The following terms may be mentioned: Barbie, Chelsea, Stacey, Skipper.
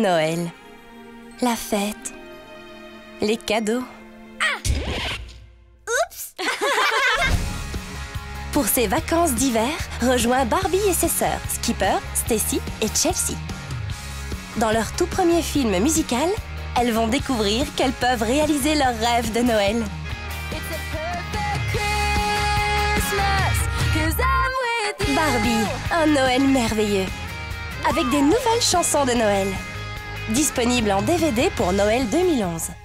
Noël, la fête, les cadeaux. Oups. Pour ses vacances d'hiver, rejoins Barbie et ses sœurs, Skipper, Stacey et Chelsea. Dans leur tout premier film musical, elles vont découvrir qu'elles peuvent réaliser leurs rêves de Noël. Barbie, un Noël merveilleux, avec des nouvelles chansons de Noël. Disponible en DVD pour Noël 2011.